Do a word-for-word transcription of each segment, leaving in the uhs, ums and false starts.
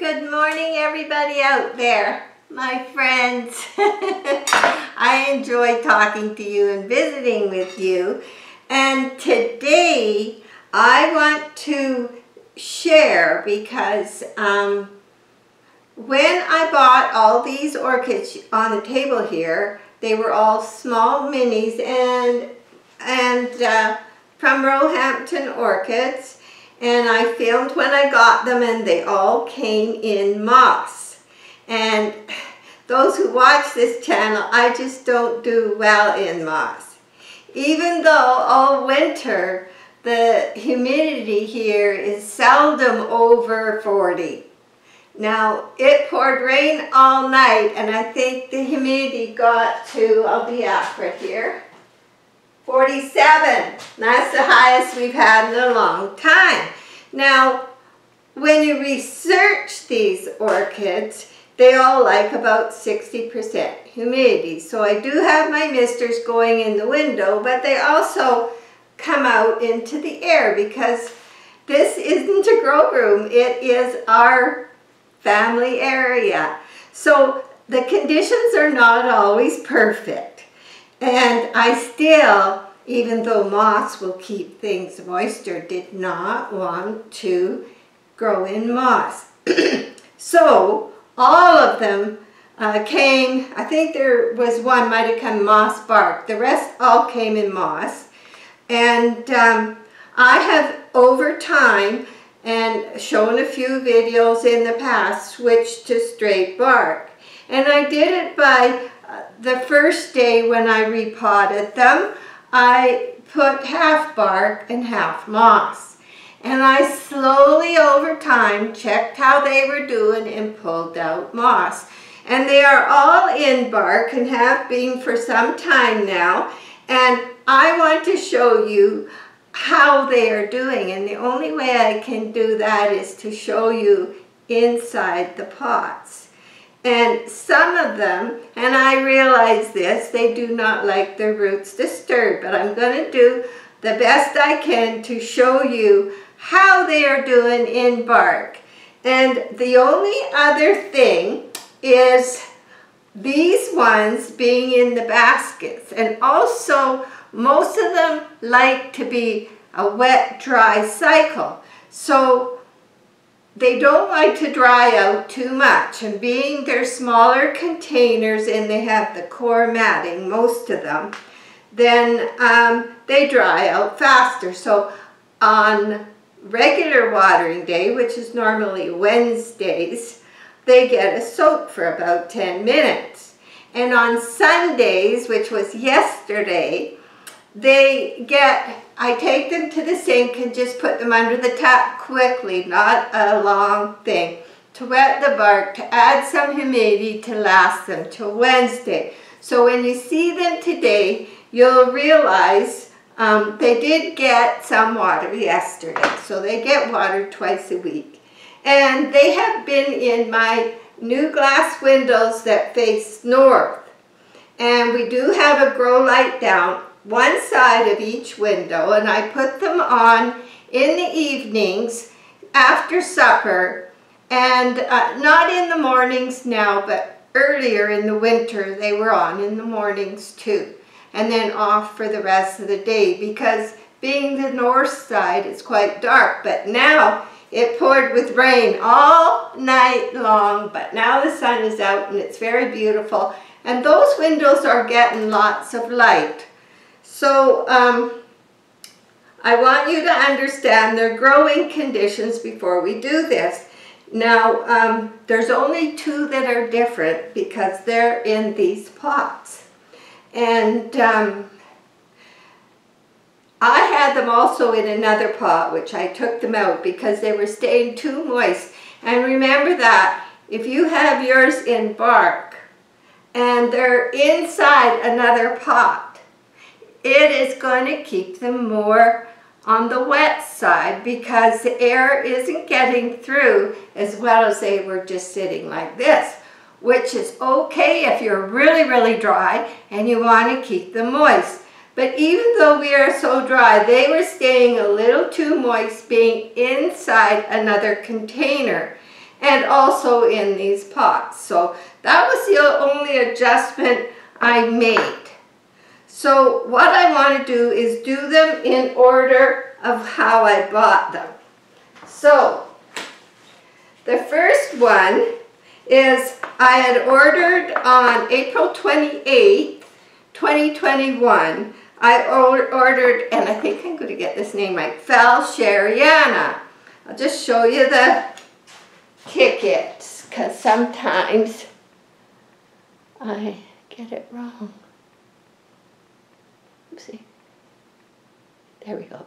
Good morning, everybody out there, my friends. I enjoy talking to you and visiting with you. And today I want to share because um, when I bought all these orchids on the table here, they were all small minis and and uh, from Roehampton Orchids, and I filmed when I got them, and they all came in moss. And those who watch this channel, I just don't do well in moss. Even though all winter the humidity here is seldom over forty. Now, it poured rain all night, and I think the humidity got to, I'll be up right here, forty-seven. That's the highest we've had in a long time. Now, when you research these orchids, they all like about sixty percent humidity. So I do have my misters going in the window, but they also come out into the air because this isn't a grow room. It is our family area. So the conditions are not always perfect. And I still, even though moss will keep things moisture, did not want to grow in moss. So all of them uh, came, I think there was one might have come moss bark. The rest all came in moss. And um, I have over time and shown a few videos in the past switched to straight bark. And I did it by uh, the first day when I repotted them, I put half bark and half moss. And I slowly over time checked how they were doing and pulled out moss. And they are all in bark and have been for some time now. And I want to show you how they are doing, and the only way I can do that is to show you inside the pots. And some of them, and I realize this, they do not like their roots disturbed, but I'm going to do the best I can to show you how they are doing in bark. And the only other thing is these ones being in the baskets, and also most of them like to be a wet, dry cycle. So they don't like to dry out too much. And being they're smaller containers and they have the core matting, most of them, then um, they dry out faster. So on regular watering day, which is normally Wednesdays, they get a soak for about ten minutes. And on Sundays, which was yesterday, they get, I take them to the sink and just put them under the tap quickly, not a long thing, to wet the bark, to add some humidity to last them till Wednesday. So when you see them today, you'll realize um, they did get some water yesterday. So they get water twice a week. And they have been in my new glass windows that face north. And we do have a grow light down one side of each window, and I put them on in the evenings after supper, and uh, not in the mornings now, but earlier in the winter they were on in the mornings too, and then off for the rest of the day because being the north side it's quite dark. But now it poured with rain all night long, but now the sun is out and it's very beautiful, and those windows are getting lots of light. So um, I want you to understand their growing conditions before we do this. Now um, there's only two that are different because they're in these pots. And um, I had them also in another pot, which I took them out because they were staying too moist. And remember that if you have yours in bark and they're inside another pot, it is going to keep them more on the wet side because the air isn't getting through as well as they were just sitting like this, which is okay if you're really, really dry and you want to keep them moist. But even though we are so dry, they were staying a little too moist being inside another container. and also in these pots. So that was the only adjustment I made. So what I want to do is do them in order of how I bought them. So the first one is I had ordered on April twenty-eighth, twenty twenty-one, I ordered, and I think I'm going to get this name right, Falsheriana. I'll just show you the tickets, because sometimes I get it wrong. Oopsie. There we go.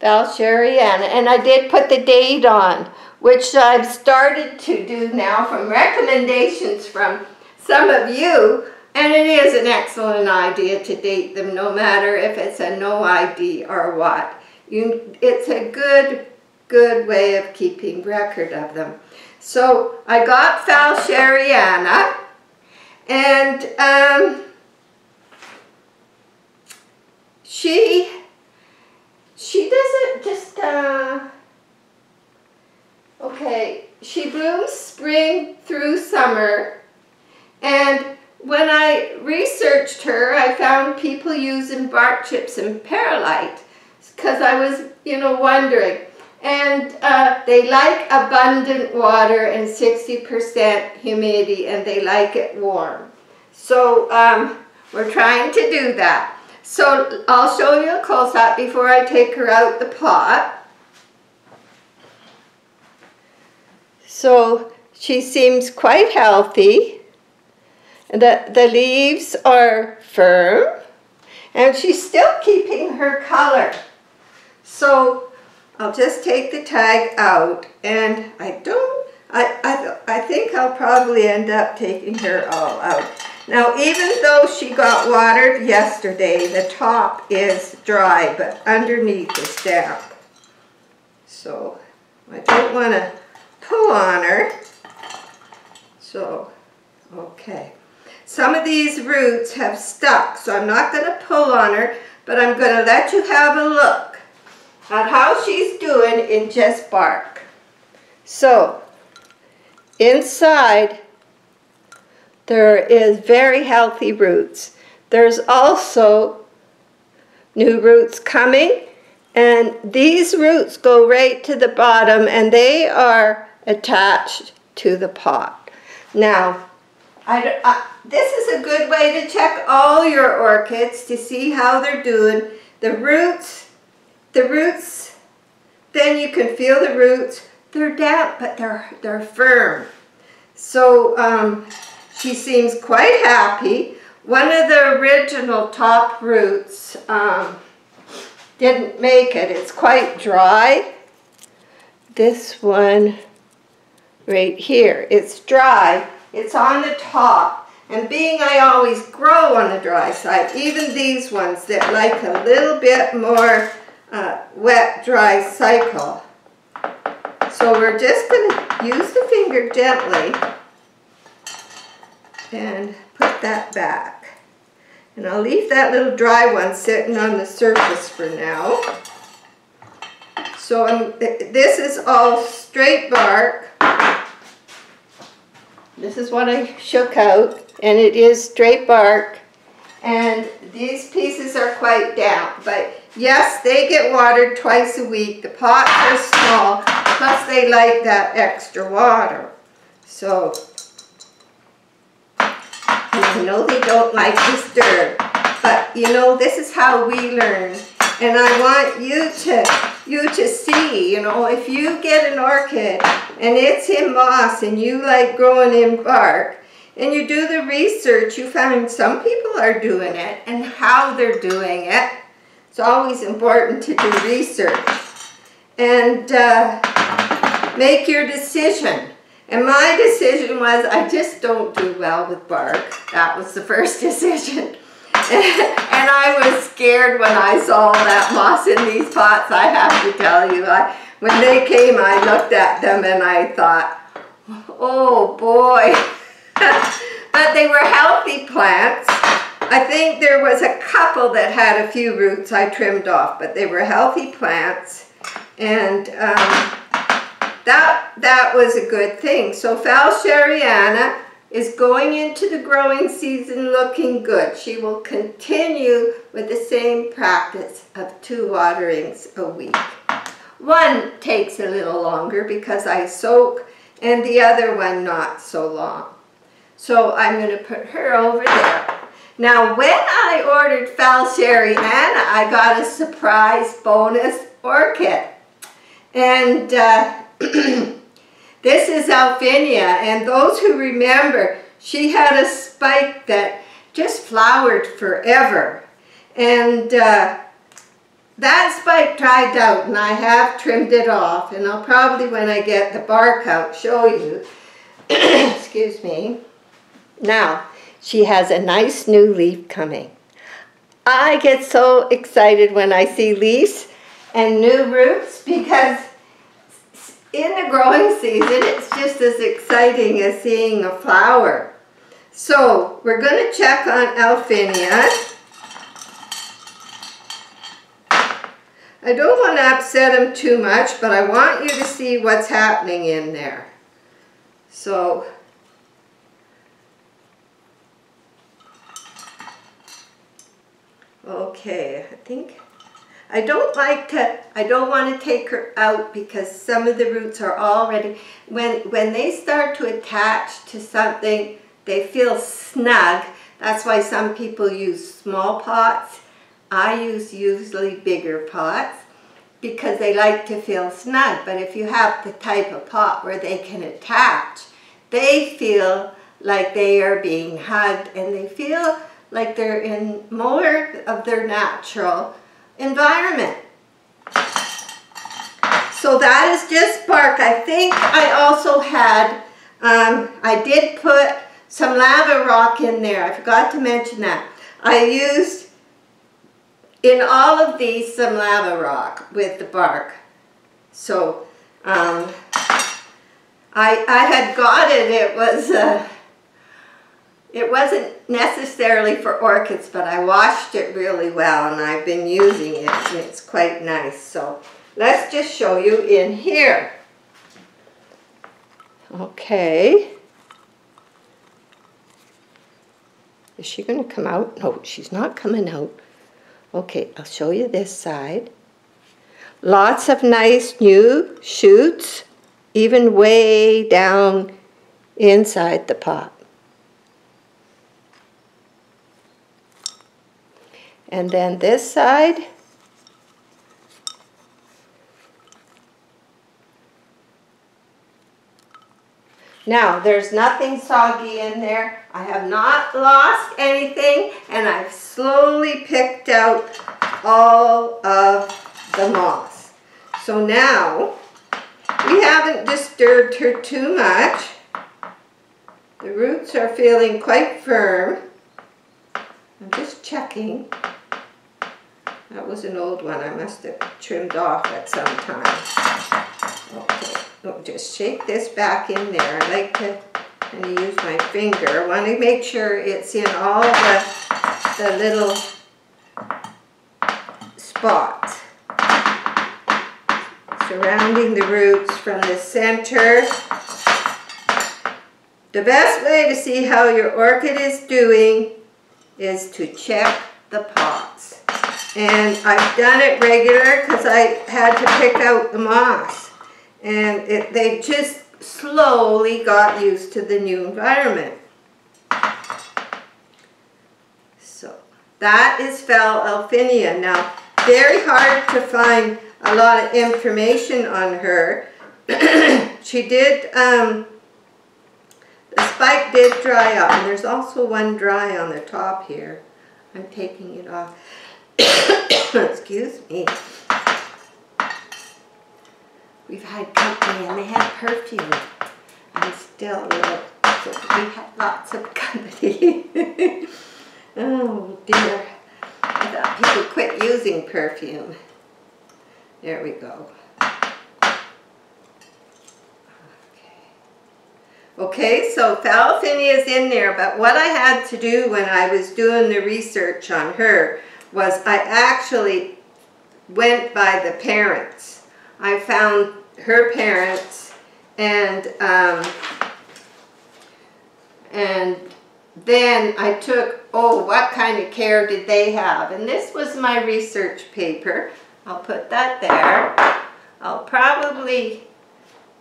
Falsheriana, and I did put the date on, which I've started to do now from recommendations from some of you, and it is an excellent idea to date them, no matter if it's a no I D or what. You, it's a good, good way of keeping record of them. So I got Falsheriana, and um, she she doesn't just uh, okay. She blooms spring through summer, and when I researched her, I found people using bark chips and perlite, because I was, you know, wondering. And uh, they like abundant water and sixty percent humidity, and they like it warm. So um, we're trying to do that. So I'll show you a close-up before I take her out the pot. So she seems quite healthy. The, the leaves are firm, and she's still keeping her color. So I'll just take the tag out, and I don't, I, I, I think I'll probably end up taking her all out. Now, even though she got watered yesterday, the top is dry, but underneath is damp. So I don't want to pull on her. So, okay. Some of these roots have stuck, so I'm not going to pull on her, but I'm going to let you have a look at how she's doing in just bark. So, inside, there is very healthy roots. There's also new roots coming, and these roots go right to the bottom, and they are attached to the pot. Now, I, I, this is a good way to check all your orchids to see how they're doing. The roots, the roots, then you can feel the roots. They're damp, but they're, they're firm. So um, she seems quite happy. One of the original top roots um, didn't make it. It's quite dry. This one right here, it's dry. It's on the top, and being I always grow on the dry side, even these ones that like a little bit more uh, wet-dry cycle. So we're just going to use the finger gently and put that back. And I'll leave that little dry one sitting on the surface for now. So I'm, this is all straight bark. This is what I shook out, and it is straight bark, and these pieces are quite damp, but yes, they get watered twice a week. The pots are small, plus they like that extra water. So, I know they don't like this dirt, but you know, this is how we learn, and I want you to you to see, you know, if you get an orchid and it's in moss and you like growing in bark and you do the research, you find some people are doing it and how they're doing it. It's always important to do research and uh, make your decision. And my decision was I just don't do well with bark. That was the first decision. And I was scared when I saw that moss in these pots, I have to tell you. I, when they came, I looked at them and I thought, oh boy. But they were healthy plants. I think there was a couple that had a few roots I trimmed off, but they were healthy plants. And um, that, that was a good thing. So Falsheriana is going into the growing season looking good. She will continue with the same practice of two waterings a week. One takes a little longer because I soak, and the other one not so long. So I'm going to put her over there. Now, when I ordered Falsheriana, I got a surprise bonus orchid. And uh, this is Alfinia, and those who remember, she had a spike that just flowered forever. And uh, that spike dried out, and I have trimmed it off, and I'll probably, when I get the bark out, show you. Excuse me. Now, she has a nice new leaf coming. I get so excited when I see leaves and new roots, because in the growing season, it's just as exciting as seeing a flower. So we're going to check on Alfinia. I don't want to upset him too much, but I want you to see what's happening in there. So, okay, I think, I don't like to, I don't want to take her out because some of the roots are already, when, when they start to attach to something, they feel snug. That's why some people use small pots. I use usually bigger pots because they like to feel snug. But if you have the type of pot where they can attach, they feel like they are being hugged, and they feel like they're in more of their natural environment. So that is just bark. I think I also had, um, I did put some lava rock in there. I forgot to mention that. I used in all of these some lava rock with the bark. So um, I, I had got it, it was uh, it wasn't necessarily for orchids, but I washed it really well, and I've been using it, and it's quite nice. So let's just show you in here. Okay. Is she gonna come out? No, she's not coming out. Okay, I'll show you this side. Lots of nice new shoots, even way down inside the pot. And then this side. Now, there's nothing soggy in there. I have not lost anything, and I've slowly picked out all of the moss. So now, we haven't disturbed her too much. The roots are feeling quite firm. I'm just checking. That was an old one. I must have trimmed off at some time. Okay. Oh, just shake this back in there. I like to kind of use my finger. I want to make sure it's in all the, the little spots surrounding the roots from the center. The best way to see how your orchid is doing is to check the pots. And I've done it regular because I had to pick out the moss. And it, they just slowly got used to the new environment. So that is Phal. Alfinia. Now, very hard to find a lot of information on her. She did, um, the spike did dry up, and there's also one dry on the top here. I'm taking it off. Excuse me. We've had company, and they had perfume. I'm still a little, we had lots of company. Oh dear, I thought people quit using perfume. There we go. Okay, okay, so Falfinia is in there, but what I had to do when I was doing the research on her was I actually went by the parents. I found her parents and um, and then I took, oh, what kind of care did they have? And this was my research paper. I'll put that there. I'll probably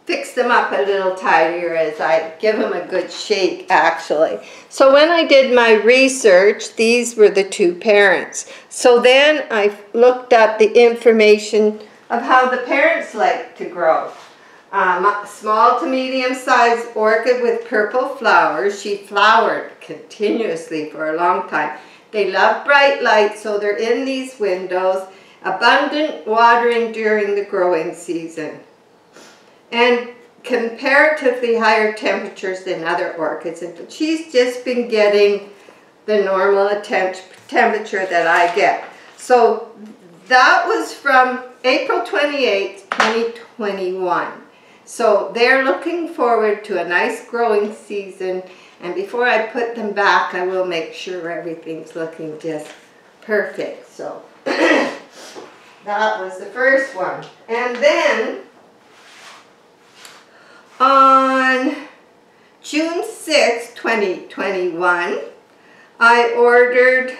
fix them up a little tidier as I give them a good shake, actually. So when I did my research, these were the two parents. So then I looked up the information of how the parents like to grow. Um, small to medium-sized orchid with purple flowers. She flowered continuously for a long time. They love bright light, so they're in these windows. Abundant watering during the growing season, and comparatively higher temperatures than other orchids. And she's just been getting the normal temp temperature that I get. So that was from April twenty-eighth, twenty twenty-one. So they're looking forward to a nice growing season. And before I put them back, I will make sure everything's looking just perfect. So that was the first one. And then on June sixth, twenty twenty-one, I ordered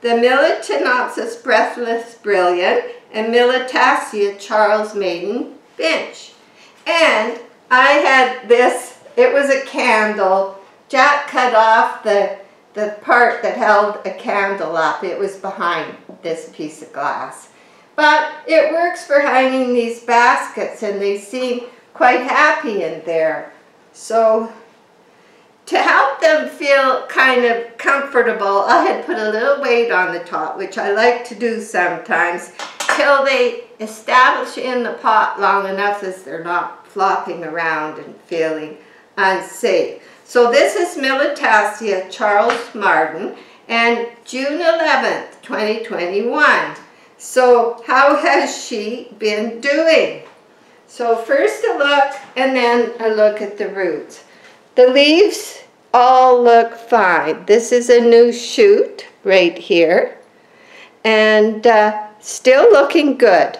the Miltoniopsis Breathless Brilliant and Miltassia Charles Marden Fitch. And I had this, it was a candle. Jack cut off the, the part that held a candle up. It was behind this piece of glass. But it works for hanging these baskets, and they seem quite happy in there. So to help them feel kind of comfortable, I had put a little weight on the top, which I like to do sometimes, till they establish in the pot long enough as they're not flopping around and feeling unsafe. So this is Miltassia Charles Marden, and June eleventh, twenty twenty-one. So how has she been doing? So first a look, and then a look at the roots. The leaves all look fine. This is a new shoot right here, and uh, still looking good.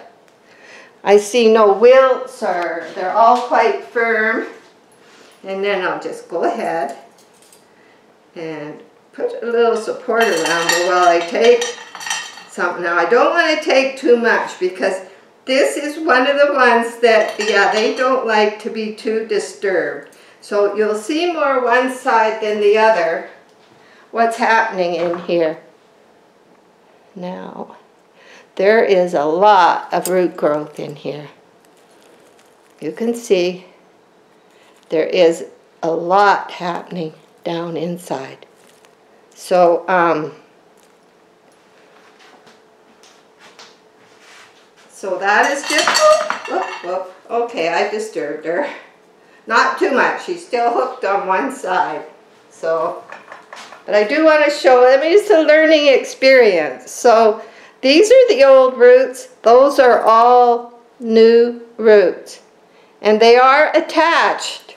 I see no wilts, or they're all quite firm. And then I'll just go ahead and put a little support around it while I take something. Now I don't want to take too much, because this is one of the ones that, yeah, they don't like to be too disturbed. So you'll see more one side than the other what's happening in here. Now there is a lot of root growth in here. You can see there is a lot happening down inside. So um So that is just, whoop, whoop, whoop. Okay, I disturbed her. Not too much. She's still hooked on one side. So, but I do want to show, I mean, it's a learning experience. So these are the old roots. Those are all new roots. And they are attached.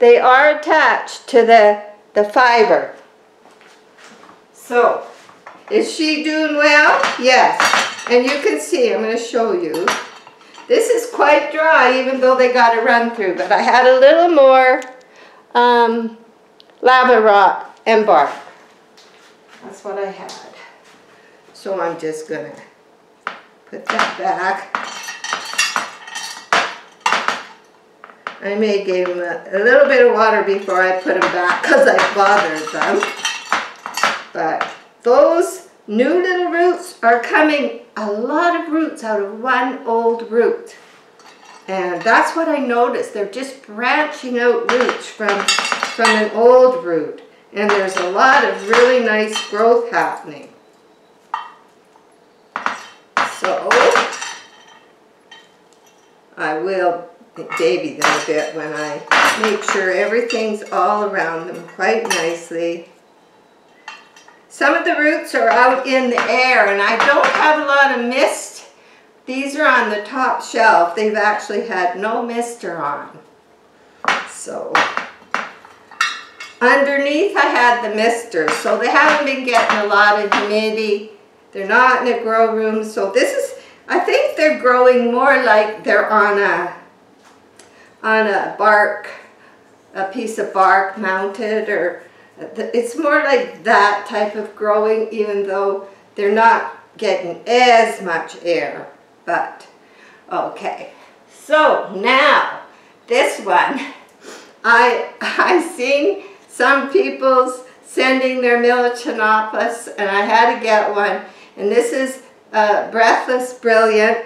They are attached to the, the fiber. So, is she doing well? Yes. And you can see, I'm going to show you, this is quite dry, even though they got a run through, but I had a little more um, lava rock and bark. That's what I had. So I'm just going to put that back. I may give them a, a little bit of water before I put them back, because I bothered them. But those new little roots are coming, a lot of roots out of one old root. And that's what I noticed. They're just branching out roots from, from an old root. And there's a lot of really nice growth happening. So, I will baby them a bit when I make sure everything's all around them quite nicely. Some of the roots are out in the air, and I don't have a lot of mist. These are on the top shelf. They've actually had no mister on. So, underneath I had the mister, so they haven't been getting a lot of humidity. They're not in a grow room, so this is, I think they're growing more like they're on a, on a bark, a piece of bark mounted, or it's more like that type of growing, even though they're not getting as much air. But okay, so now this one, I I've seen some people's sending their Miltoniopsis, and I had to get one. And this is uh, Breathless Brilliant,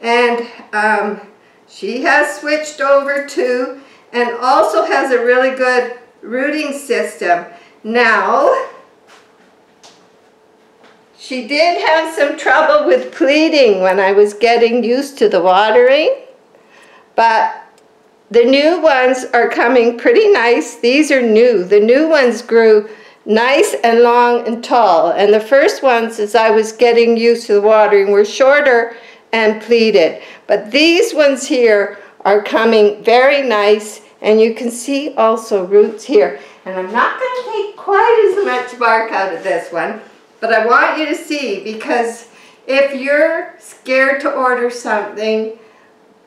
and um, she has switched over to, and also has a really good rooting system. Now, she did have some trouble with pleating when I was getting used to the watering, but the new ones are coming pretty nice. These are new. The new ones grew nice and long and tall, and the first ones, as I was getting used to the watering, were shorter and pleated. But these ones here are coming very nice, and you can see also roots here. And I'm not going to take quite as much bark out of this one, but I want you to see, because if you're scared to order something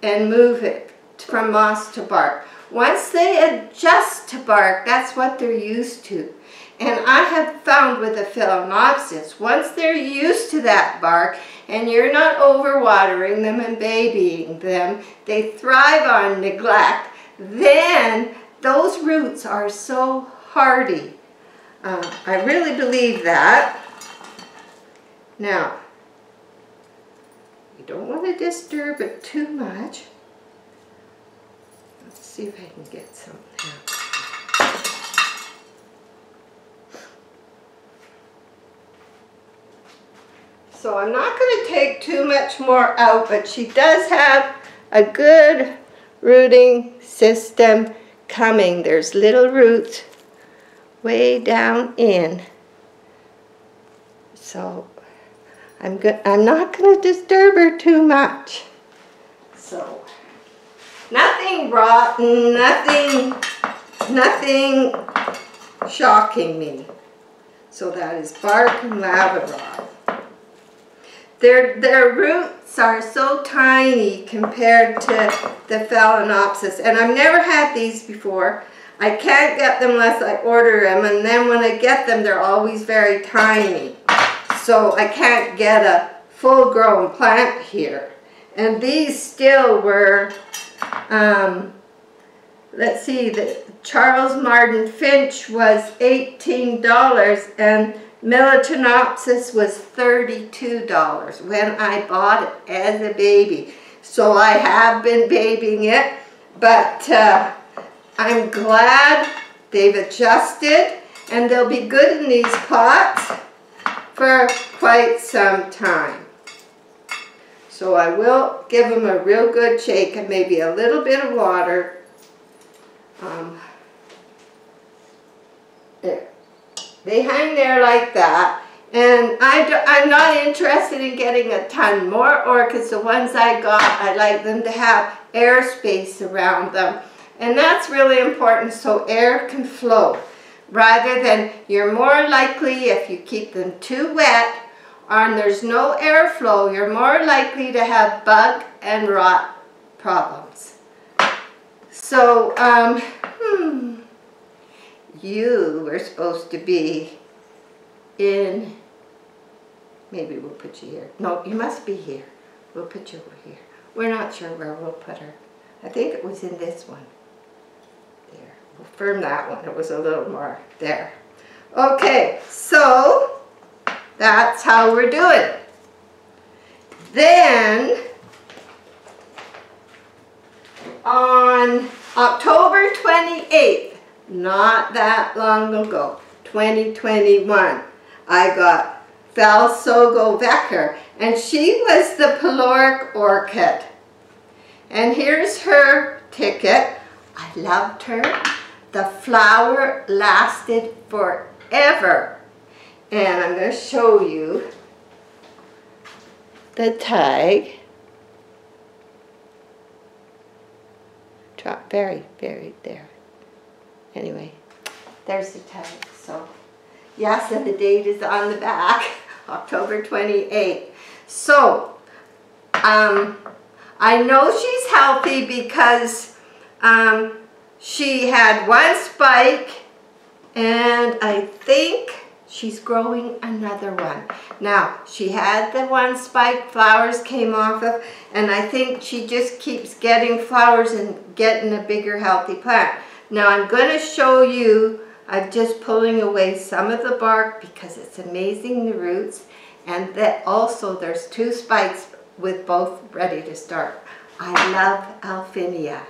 and move it from moss to bark, once they adjust to bark, that's what they're used to. And I have found with the Phalaenopsis, once they're used to that bark and you're not overwatering them and babying them, they thrive on neglect. Then those roots are so hardy. Uh, I really believe that. Now, you don't want to disturb it too much. Let's see if I can get something out. So I'm not going to take too much more out, but she does have a good rooting system coming. There's little roots way down in. So I'm good. I'm not going to disturb her too much. So nothing rotten, nothing, nothing shocking me. So that is bark and labrador. Their, their roots are so tiny compared to the Phalaenopsis, and I've never had these before. I can't get them unless I order them, and then when I get them, they're always very tiny. So I can't get a full-grown plant here. And these still were, um, let's see, the Charles Marden Fitch was eighteen dollars, and Miltonopsis was thirty-two dollars when I bought it as a baby. So I have been babying it, but uh, I'm glad they've adjusted, and they'll be good in these pots for quite some time. So I will give them a real good shake and maybe a little bit of water. Um, there. They hang there like that, and I do, I'm not interested in getting a ton more orchids. The ones I got, I like them to have air space around them, and that's really important, so air can flow, rather than you're more likely, if you keep them too wet and there's no airflow, you're more likely to have bug and rot problems. So, um, hmm. You were supposed to be in, maybe we'll put you here. No, you must be here. We'll put you over here. We're not sure where we'll put her. I think it was in this one. There, we'll firm that one. It was a little more there. Okay, so that's how we're doing. Then on October twenty-eighth, not that long ago, twenty twenty-one, I got Phal. Sogo Vieker, and she was the pyloric orchid. And here's her ticket. I loved her. The flower lasted forever. And I'm going to show you the tag. Drop very, very there. Anyway, there's the tag. So, yes, and the date is on the back, October twenty-eighth. So, um, I know she's healthy because Um, she had one spike, and I think she's growing another one. Now, she had the one spike, flowers came off of, and I think she just keeps getting flowers and getting a bigger, healthy plant. Now, I'm going to show you, I'm just pulling away some of the bark because it's amazing, the roots, and that also there's two spikes with both ready to start. I love Alfinia.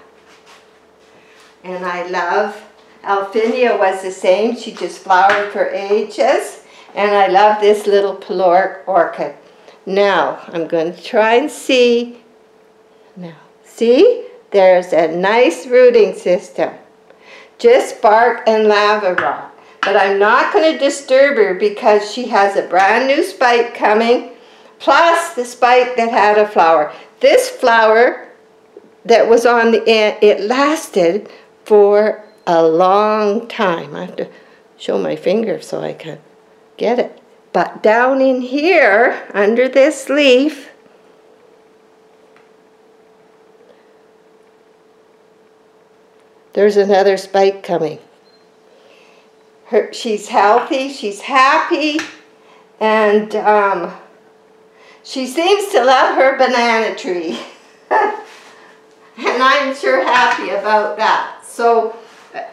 And I love Alfinia was the same. She just flowered for ages. And I love this little pyloric orchid. Now, I'm going to try and see. Now, see? There's a nice rooting system. Just bark and lava rock. But I'm not going to disturb her because she has a brand new spike coming. Plus the spike that had a flower. This flower that was on the end, it lasted for a long time. I have to show my finger so I can get it. But down in here, under this leaf, there's another spike coming. Her, she's healthy, she's happy, and um, she seems to love her banana tree. And I'm sure happy about that. So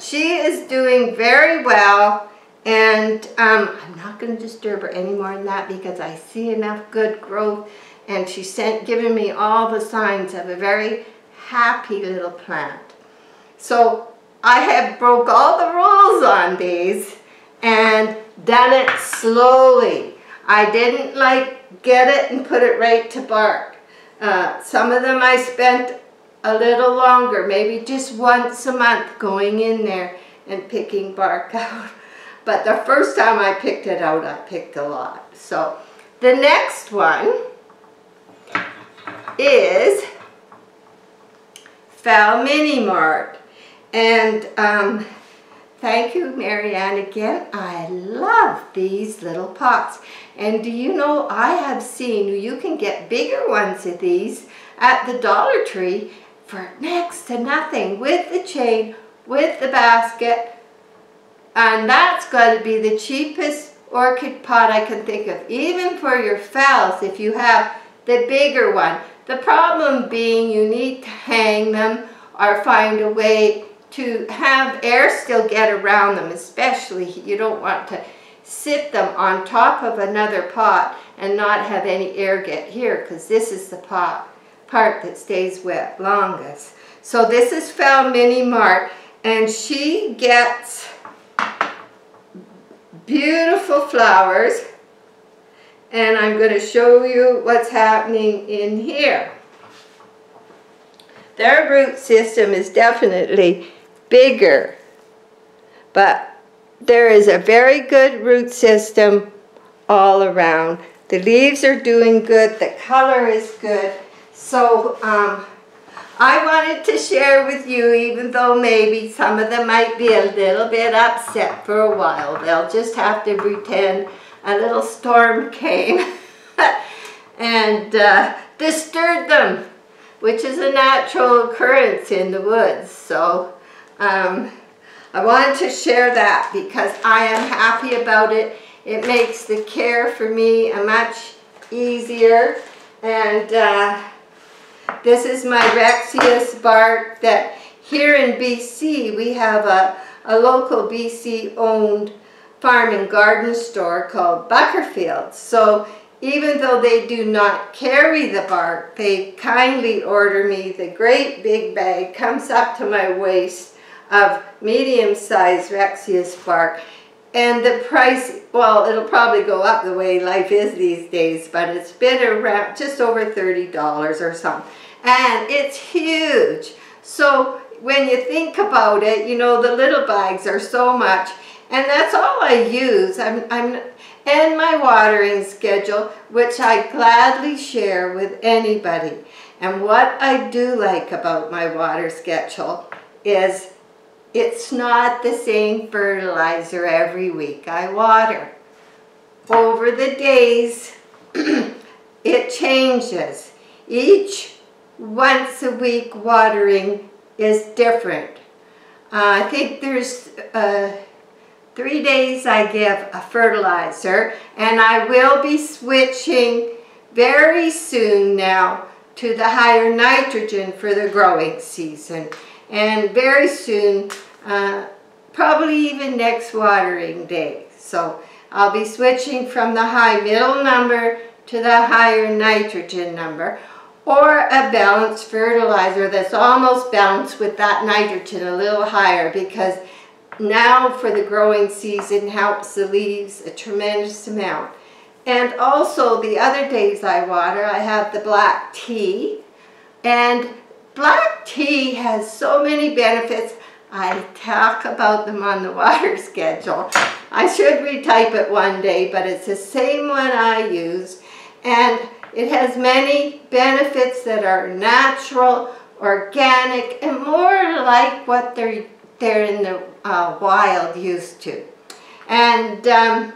she is doing very well, and um, I'm not going to disturb her any more than that because I see enough good growth, and she's sent, given me all the signs of a very happy little plant. So I have broke all the rules on these and done it slowly. I didn't like get it and put it right to bark. Uh, some of them I spent a little longer, maybe just once a month, going in there and picking bark out. But the first time I picked it out, I picked a lot. So the next one is Phal. Mini Mark. And um, thank you, Marianne, again. I love these little pots. And do you know, I have seen you can get bigger ones of these at the Dollar Tree for next to nothing, with the chain, with the basket, and that's got to be the cheapest orchid pot I can think of, even for your phals, if you have the bigger one. The problem being you need to hang them or find a way to have air still get around them, especially you don't want to sit them on top of another pot and not have any air get here, because this is the pot part that stays wet longest. So this is Phal. Mini Mark, and she gets beautiful flowers, and I'm going to show you what's happening in here. Their root system is definitely bigger, but there is a very good root system all around. The leaves are doing good, the color is good. So um, I wanted to share with you, even though maybe some of them might be a little bit upset for a while. They'll just have to pretend a little storm came and uh, disturbed them, which is a natural occurrence in the woods. So um, I wanted to share that because I am happy about it. It makes the care for me much easier. And uh, this is my Rexius bark that here in B C, we have a, a local B C owned farm and garden store called Buckerfield. So even though they do not carry the bark, they kindly order me the great big bag, comes up to my waist, of medium sized Rexius bark. And the price, well, it'll probably go up the way life is these days, but it's been around just over thirty dollars or something. And it's huge. So when you think about it, you know, the little bags are so much. And that's all I use. I'm, I'm, and my watering schedule, which I gladly share with anybody. And what I do like about my water schedule is it's not the same fertilizer every week. I water. Over the days, it changes. Each once a week watering is different. Uh, I think there's uh, three days I give a fertilizer, and I will be switching very soon now to the higher nitrogen for the growing season. And very soon, uh, probably even next watering day. So I'll be switching from the high middle number to the higher nitrogen number, or a balanced fertilizer that's almost balanced with that nitrogen a little higher, because now for the growing season helps the leaves a tremendous amount. And also the other days I water, I have the black tea, and black tea has so many benefits. I talk about them on the water schedule. I should retype it one day, but it's the same one I use, and it has many benefits that are natural, organic, and more like what they're, they're in the uh, wild used to. And um,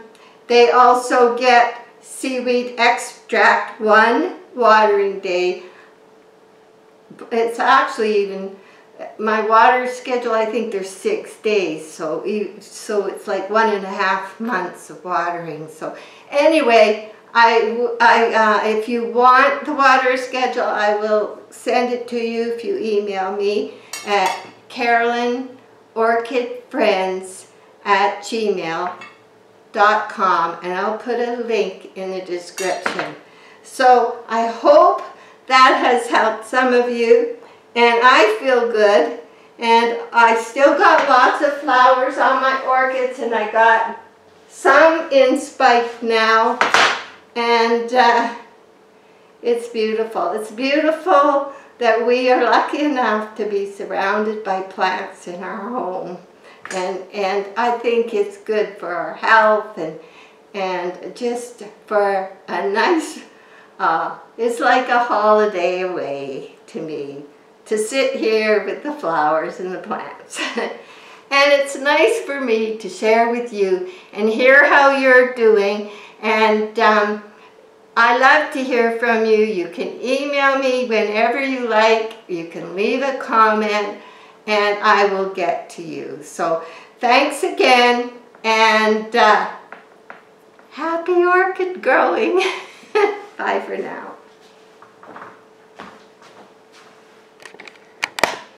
they also get seaweed extract one watering day. It's actually even, my water schedule, I think there's six days, so, so it's like one and a half months of watering. So anyway, I, I, uh, if you want the water schedule, I will send it to you if you email me at carolyn orchid friends at gmail dot com, and I'll put a link in the description. So I hope that has helped some of you, and I feel good, and I still got lots of flowers on my orchids, and I got some in spike now. And uh, it's beautiful. It's beautiful that we are lucky enough to be surrounded by plants in our home. And, and I think it's good for our health, and, and just for a nice, uh, it's like a holiday away to me, to sit here with the flowers and the plants. And it's nice for me to share with you and hear how you're doing. And um, I love to hear from you. You can email me whenever you like. You can leave a comment, and I will get to you. So thanks again, and uh, happy orchid growing. Bye for now.